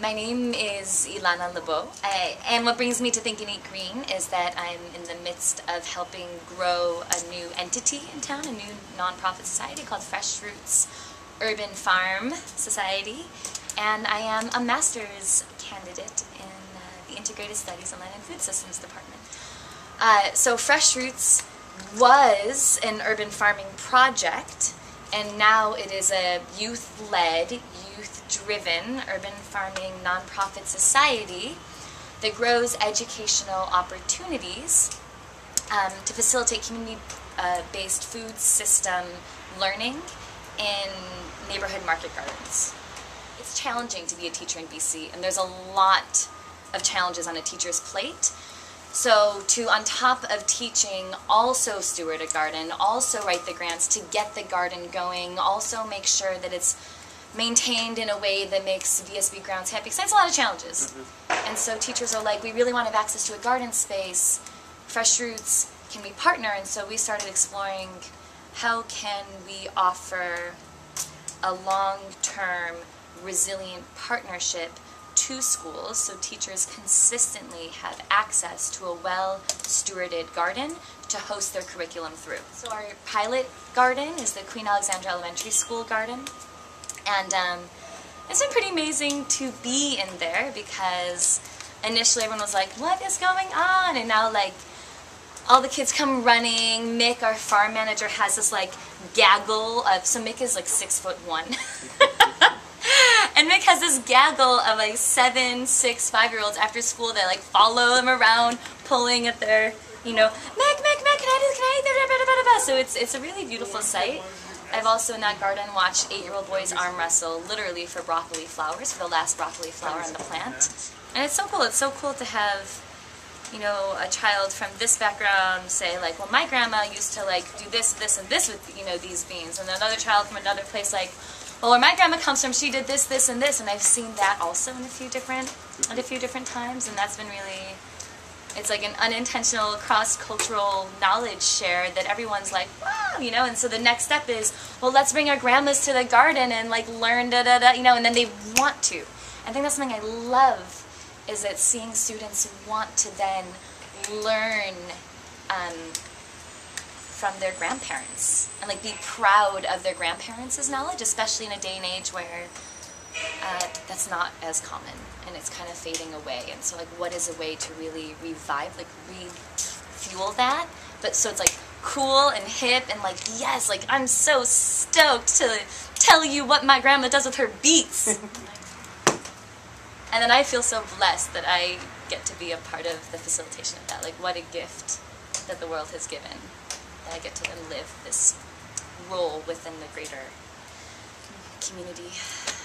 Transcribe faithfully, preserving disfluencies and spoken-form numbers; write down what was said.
My name is Ilana Labow, I, and what brings me to Think and Eat Green is that I'm in the midst of helping grow a new entity in town, a new nonprofit society called Fresh Roots Urban Farm Society, and I am a master's candidate in uh, the Integrated Studies and Land and Food Systems department. Uh, so Fresh Roots was an urban farming project, and now it is a youth-led, youth-driven urban farming nonprofit society that grows educational opportunities um, to facilitate community-based uh, food system learning in neighborhood market gardens. It's challenging to be a teacher in B C, and there's a lot of challenges on a teacher's plate. So to, on top of teaching, also steward a garden, also write the grants to get the garden going, also make sure that it's maintained in a way that makes V S B grounds happy, because that's a lot of challenges. Mm-hmm. And so teachers are like, we really want to have access to a garden space, Fresh Roots, can we partner? And so we started exploring how can we offer a long-term, resilient partnership to schools, so teachers consistently have access to a well-stewarded garden to host their curriculum through. So our pilot garden is the Queen Alexandra Elementary School garden, and um, it's been pretty amazing to be in there because initially everyone was like, what is going on? And now, like, all the kids come running. Mick, our farm manager, has this, like, gaggle of, so Mick is like six foot one. And Mick has this gaggle of like seven, six, five-year-olds after school that like follow him around, pulling at their, you know, Mick, Mick, Mick, can I do, can I eat that? So it's, it's a really beautiful sight. I've also in that garden watched eight-year-old boys arm wrestle literally for broccoli flowers, for the last broccoli flower on the plant. And it's so cool. It's so cool to have, you know, a child from this background say like, well, my grandma used to like do this, this, and this with, you know, these beans. And another child from another place like, well, where my grandma comes from, she did this, this, and this, and I've seen that also in a few different, at a few different times, and that's been really, it's like an unintentional cross-cultural knowledge share that everyone's like, wow, you know, and so the next step is, well, let's bring our grandmas to the garden and, like, learn da-da-da, you know, and then they want to. I think that's something I love, is that seeing students want to then learn um, from their grandparents and like be proud of their grandparents' knowledge, especially in a day and age where uh, that's not as common and it's kind of fading away. And so like what is a way to really revive, like refuel that? But so it's like cool and hip and like, yes, like I'm so stoked to tell you what my grandma does with her beets. And then I feel so blessed that I get to be a part of the facilitation of that. Like what a gift that the world has given. I get to then live this role within the greater community.